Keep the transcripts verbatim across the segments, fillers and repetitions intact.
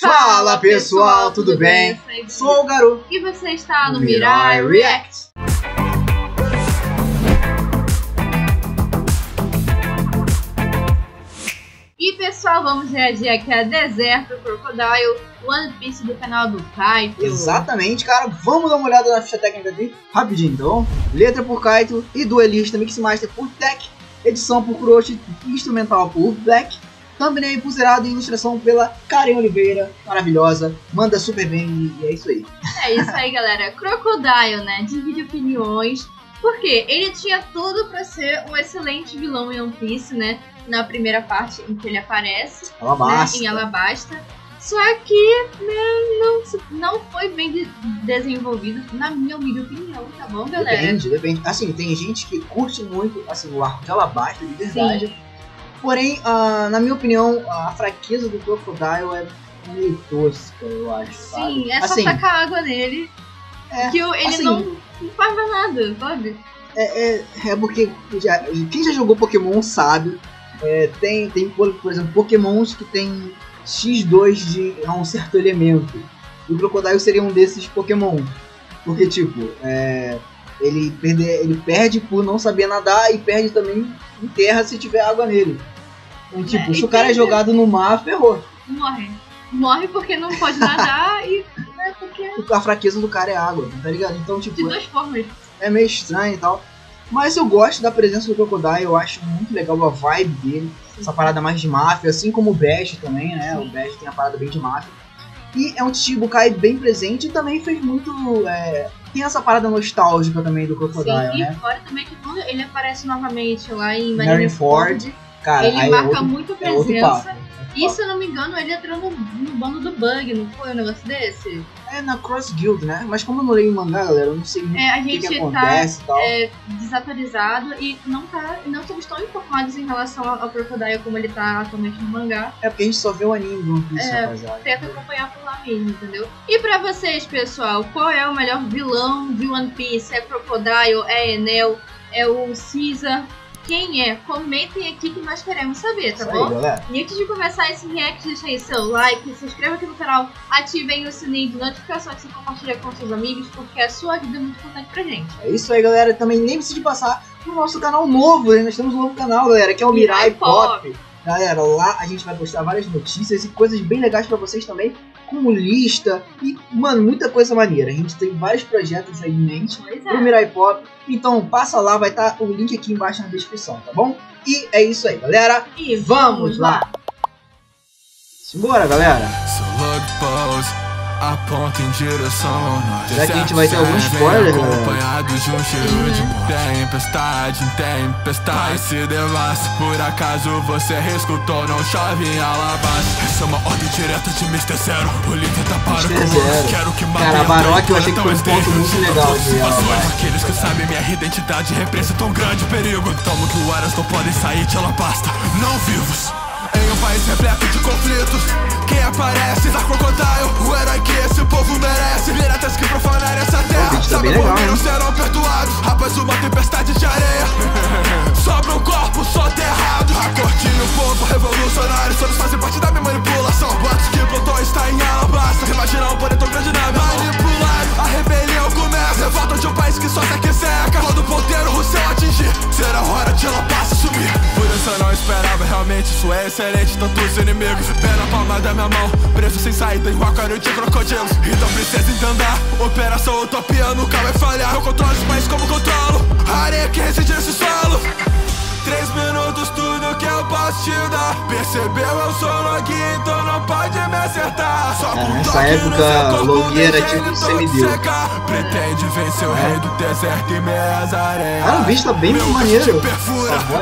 Fala pessoal, tudo bem? Sou o Garu e você está no Mirai React. E pessoal, vamos reagir aqui a Deserto Crocodile One Piece do canal do Kaito. Exatamente, cara, vamos dar uma olhada na ficha técnica aqui, rapidinho então. Letra por Kaito e Duelista, Mixmaster por Tech, edição por Crochê, instrumental por Black. Thumbnail pulseirado e ilustração pela Karen Oliveira, maravilhosa, manda super bem e é isso aí. É isso aí, galera. Crocodile, né, divide opiniões, porque ele tinha tudo pra ser um excelente vilão em One Piece, né, na primeira parte em que ele aparece, Alabasta. Né, em Alabasta, só que né, não, não foi bem de desenvolvido, na minha humilde opinião, tá bom, galera? Depende, depende. Assim, tem gente que curte muito assim, o arco de Alabasta, de verdade. Sim. Porém, uh, na minha opinião, a fraqueza do Crocodile é meio tosca, eu acho. Sim, sabe? É só assim, tacar água nele, é, que eu, ele assim, não, não faz mais nada, sabe? É, é, é porque já, quem já jogou Pokémon sabe, é, tem, tem, por, por exemplo, Pokémons que tem xis dois de a um certo elemento. E o Crocodile seria um desses Pokémon, porque tipo, é... Ele perde, ele perde por não saber nadar e perde também em terra se tiver água nele. Então, tipo, é, se o cara é jogado no mar, ferrou. Morre. Morre porque não pode nadar e... Né, porque... A fraqueza do cara é água, tá ligado? Então, tipo... De duas formas. É meio estranho e tal. Mas eu gosto da presença do Crocodile, eu acho muito legal a vibe dele. Sim. Essa parada mais de máfia, assim como o Bash também, né? Sim. O Bash tem a parada bem de máfia. E é um Shichibukai bem presente e também fez muito... É... Tem essa parada nostálgica também do Crocodile, sim, né? E fora também que quando ele aparece novamente lá em Marineford, cara, ele marca é outro, muito presença. É e se eu não me engano, ele entrou no, no bando do Bug, não foi um negócio desse? É, na Cross Guild, né? Mas como eu não leio o mangá, galera, eu não sei muito é, o que, que acontece tá, e tal. É, desatualizado e não, tá, não estamos tão informados em relação ao Crocodile como ele tá atualmente no mangá. É porque a gente só vê o anime do One Piece, é, rapaziada. Tenta acompanhar por lá mesmo, entendeu? E pra vocês, pessoal, qual é o melhor vilão de One Piece? É Crocodile? É Enel? É o Caesar? Quem é? Comentem aqui que nós queremos saber, tá isso bom? Aí, e antes de começar esse react, deixa aí seu like, se inscreva aqui no canal, ativem o sininho de notificações e compartilhem com seus amigos, porque a sua ajuda é muito importante pra gente. É isso aí, galera. Também lembre-se de passar pro nosso canal novo, né? Nós temos um novo canal, galera, que é o Mirai Pop. Pop. Galera, lá a gente vai postar várias notícias e coisas bem legais pra vocês também, como lista e, mano, muita coisa maneira. A gente tem vários projetos aí em mente é. pro Mirai Pop, então passa lá, vai estar tá o link aqui embaixo na descrição, tá bom? E é isso aí, galera, e vamos lá! lá. Simbora, galera! Será que a gente vai ter algum spoiler, acompanhado de um cheiro de tempestade, tempestade se devassa. Por acaso você escutou, não chove em Alabasta. Essa é uma ordem direta de mister Zero. O líder tá para o comando. Quero que mate. Cara, Baroque eu achei que foi um ponto muito legal de Alabasta. Aqueles que sabem minha identidade representam um grande perigo. Tamo que o Aras não podem sair de Alabasta, não vivos. Em um país repleto de conflitos, quem aparece na Crocodile, o herói que esse povo merece. Piratas que profanaram essa terra, sabe por mim não serão perdoados. Após uma tempestade de areia, sobra um corpo soterrado. A corte e o povo revolucionário todos fazem parte da minha manipulação. Antes que Plutão está em Alabasta, imagina um poder tão grande na minha manipulado. A rebelião começa, revolta de um país que só se aqui seca. Quando o ponteiro Russell atingir, será hora de Alabasta sumir. Por isso eu não esperava, realmente isso é excelente, tantos inimigos, pé na palma da minha mão. Preço sem saída, igual aquário de crocodilos. Então precisa entender, operação utopia nunca vai falhar. Eu controlo os países como controlo a areia que reside nesse solo. Três minutos, tudo que eu posso te dar. Percebeu? Eu sou Logi, então não pode me acertar. Só é, nessa época, Logi era tipo semideus. Pretende vencer o rei do deserto e meias areias. Cara, o bicho tá bem maneiro.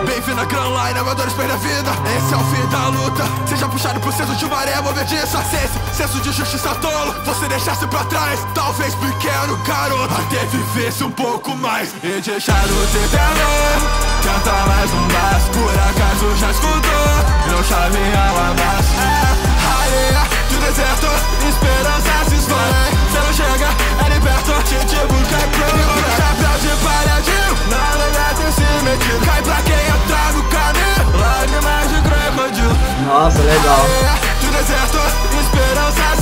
Bem-vindo a Grand Line, amadores perdem a vida. Esse é o fim da luta. Seja puxado por senso de uma areia movediça. Senso de justiça tolo, você deixasse pra trás. Talvez pequeno garoto, até vivesse um pouco mais e deixar o terreno. Tenta mais um braço, por acaso já escutou? Não chave em Alabasta. É areia do deserto, esperança se esvai. Cê não chega, é liberto, Shichibukai pro chapéu de palhadinho, nada já tem se metido. Cai pra quem entrar no caminho, lágrimas de crocodilo. Nossa, legal. Areia do deserto, esperança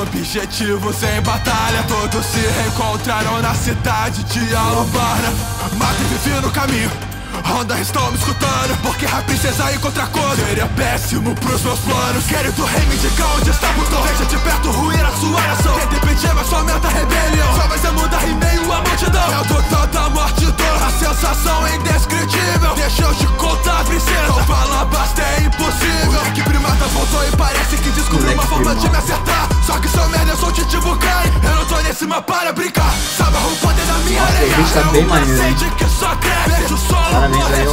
nosso objetivo. Sem batalha, todos se reencontraram na cidade de Alubarna. Mata e Vivi no caminho, Honda estão me escutando, porque a princesa encontra cor seria péssimo pros meus planos. Querido rei, me diga onde está o botão. Veja de perto ruir a sua nação. Tente impedir, mas só aumenta a rebelião. Só vai ser mudar em meio à multidão. É o total da morte e dor, a sensação é indescritível. Deixa eu te contar, princesa, o Alabasta é impossível. O Tech primata voltou e parece que descobriu uma forma de me acertar. Só que sou merda, eu sou Shichibukai. Eu não tô nesse mapa para brincar. Sabe o poder da minha areia. É um macete que só cresce. Claramente aí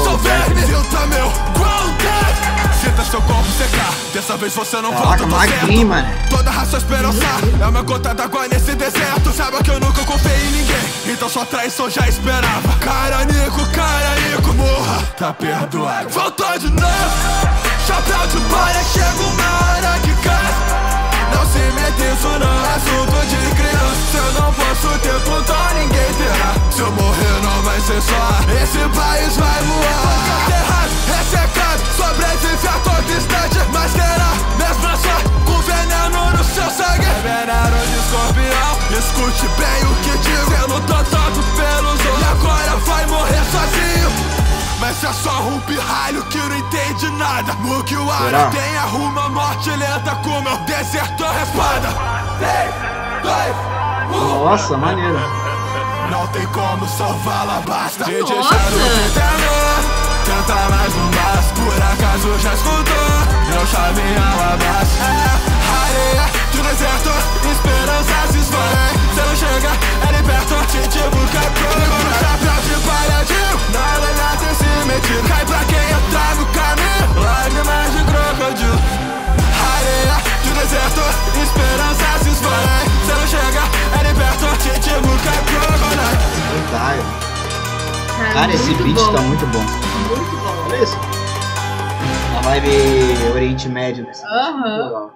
eu caraca, magrinho, mano. Toda raça esperança é uma gota d'água nesse deserto. Saiba que eu nunca confiei em ninguém, então sua traição já esperava. Cara Nico, cara Nico, morra, tá perdoado. Voltou de novo, chapéu de palha, chega uma hora que cai. Não se mete isso não, é assunto de criança. Eu não posso ter contar, ninguém terá. Se eu morrer não vai ser só, esse país vai voar. Ressecado, sobrevive a todo instante. Mas terá mesmo só com veneno no seu sangue. É veneno de escorpião, escute bem o que digo. Sendo tratado pelos outros, e agora vai morrer sozinho. Mas é só um pirralho que não entende nada. Mugiwara tem arruma morte lenta como eu deserto a espada. três, dois, um. Nossa, maneiro. Não tem como salvá-la, basta de deixar o terror. Tenta mais um basta, por acaso já escutou? Não chamei a Alabasta. Areia de deserto, esperanças se esvaem. Cê não chega, é liberto, Shichibukai procura. Chapéu de palhadinho, nada já tem se metido. Cai pra quem entrar no caminho, lágrimas de crocodilo. Areia de deserto, esperanças se esvaem. Cê não chega, é liberto, Shichibukai procura. Cara, Cara esse beat bom. Tá muito bom. Muito bom. Olha isso. A vibe Oriente Médio. Né? Uhum.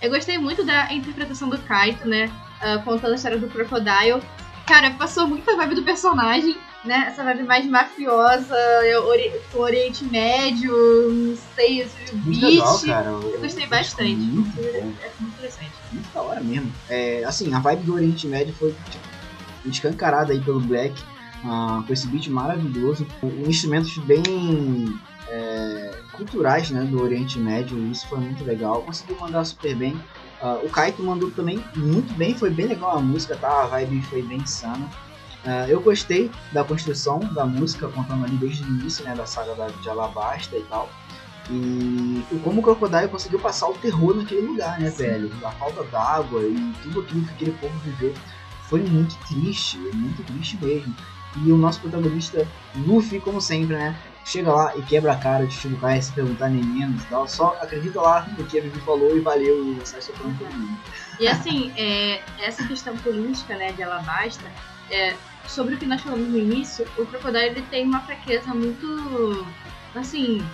Eu gostei muito da interpretação do Kaito, né? Uh, contando a história do Crocodile. Cara, passou muito a vibe do personagem, né? Essa vibe mais mafiosa, ori com Oriente Médio, não sei, esse muito beat. Legal, cara. Eu, eu gostei eu bastante. Muito é, é muito interessante. Muito da hora mesmo. É, assim, a vibe do Oriente Médio foi escancarada aí pelo Black. Ah, com esse beat maravilhoso, um, instrumentos bem é, culturais, né, do Oriente Médio, isso foi muito legal, conseguiu mandar super bem. Ah, o Kaito mandou também muito bem, foi bem legal a música, tá? A vibe foi bem insana. Ah, eu gostei da construção da música, contando ali desde o início, né, da saga da, de Alabasta e tal. E como o Crocodile conseguiu passar o terror naquele lugar, né, velho? A falta d'água e tudo aquilo que aquele povo viveu foi muito triste, muito triste mesmo. E o nosso protagonista, Luffy, como sempre, né? Chega lá e quebra a cara de Shichibukai, se perguntar nem menos e tal. Só acredita lá no que a Vivi falou e valeu, e sai soprando por mim. E assim, é, essa questão política, né, de Alabasta, é, sobre o que nós falamos no início, o Crocodile ele tem uma fraqueza muito, assim,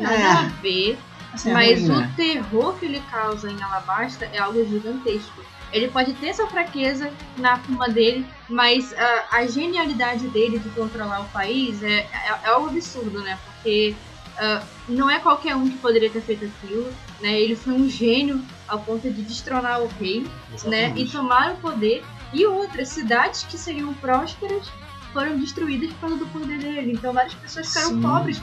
nada é. a ver. Assim, mas é ruim, o né? terror que ele causa em Alabasta é algo gigantesco. Ele pode ter essa fraqueza na fuma dele, mas uh, a genialidade dele de controlar o país é, é, é algo absurdo, né? Porque uh, não é qualquer um que poderia ter feito aquilo, né? Ele foi um gênio ao ponto de destronar o rei, né? E tomar o poder. E outras cidades que seriam prósperas foram destruídas por causa do poder dele. Então várias pessoas ficaram Sim. pobres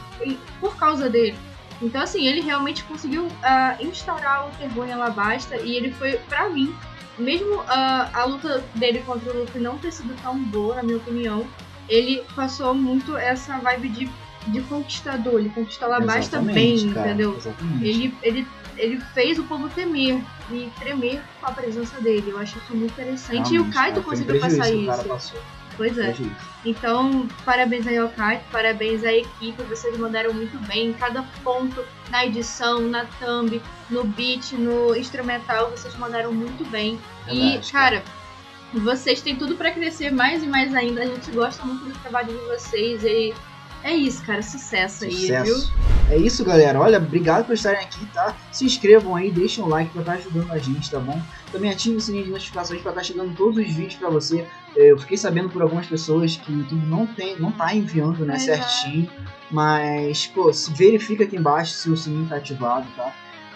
por causa dele. Então assim, ele realmente conseguiu uh, instaurar o terror em Alabasta e ele foi, pra mim, mesmo uh, a luta dele contra o Luffy não ter sido tão boa, na minha opinião, ele passou muito essa vibe de, de conquistador, ele conquistou Alabasta bem, cara, entendeu? Ele, ele, ele fez o povo temer e tremer com a presença dele, eu acho isso muito interessante. Realmente, e o Kaito conseguiu passar isso. Pois é. Então, parabéns aí ao Kaito, parabéns à equipe, vocês mandaram muito bem em cada ponto, na edição, na thumb, no beat, no instrumental, vocês mandaram muito bem. Verdade, e, cara, cara, vocês têm tudo pra crescer mais e mais ainda, a gente gosta muito do trabalho de vocês e é isso, cara, sucesso, sucesso. aí, viu? É isso, galera, olha, obrigado por estarem aqui, tá? Se inscrevam aí, deixem um like pra estar ajudando a gente, tá bom? Também ative o sininho de notificações pra estar chegando todos os vídeos pra você. Eu fiquei sabendo por algumas pessoas que o YouTube não, tem, não tá enviando, né, é certinho. Mas, pô, verifica aqui embaixo se o sininho tá ativado, tá?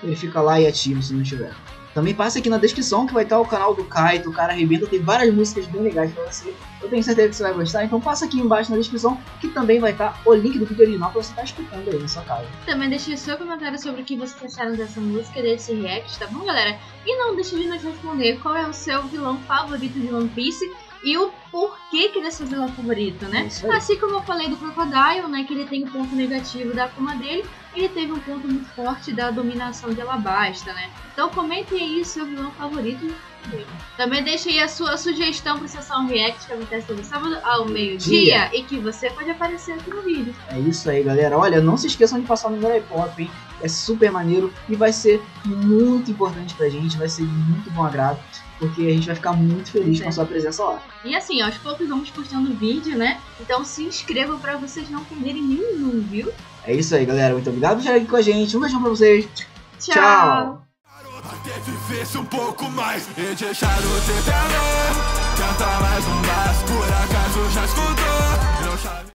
Verifica lá e ativa se não tiver. Também passe aqui na descrição que vai estar o canal do Kaito, o cara arrebenta, tem várias músicas bem legais pra você. Eu tenho certeza que você vai gostar, então passa aqui embaixo na descrição que também vai estar o link do vídeo original pra você estar escutando aí na sua casa. Também deixe o seu comentário sobre o que vocês acharam dessa música, desse react, tá bom, galera? E não deixe de nos responder qual é o seu vilão favorito de One Piece e o porquê que ele é seu vilão favorito, né? Assim como eu falei do Crocodile, né, que ele tem um ponto negativo da Akuma dele, ele teve um ponto muito forte da dominação de Alabasta, né? Então comente aí seu vilão favorito dele. Também deixe aí a sua sugestão para a sessão React que acontece todo sábado ao meio-dia e que você pode aparecer aqui no vídeo. É isso aí, galera. Olha, não se esqueçam de passar no Mirai Pop, hein? É super maneiro e vai ser muito importante pra gente, vai ser de muito bom agrado, porque a gente vai ficar muito feliz é. com a sua presença lá. E assim, aos poucos vamos postando vídeo, né? Então se inscrevam pra vocês não perderem nenhum, viu? É isso aí, galera. Muito obrigado por estar aqui com a gente. Um beijão pra vocês. Tchau! Tchau. Até vivesse um pouco mais e deixar o tempo além, cantar mais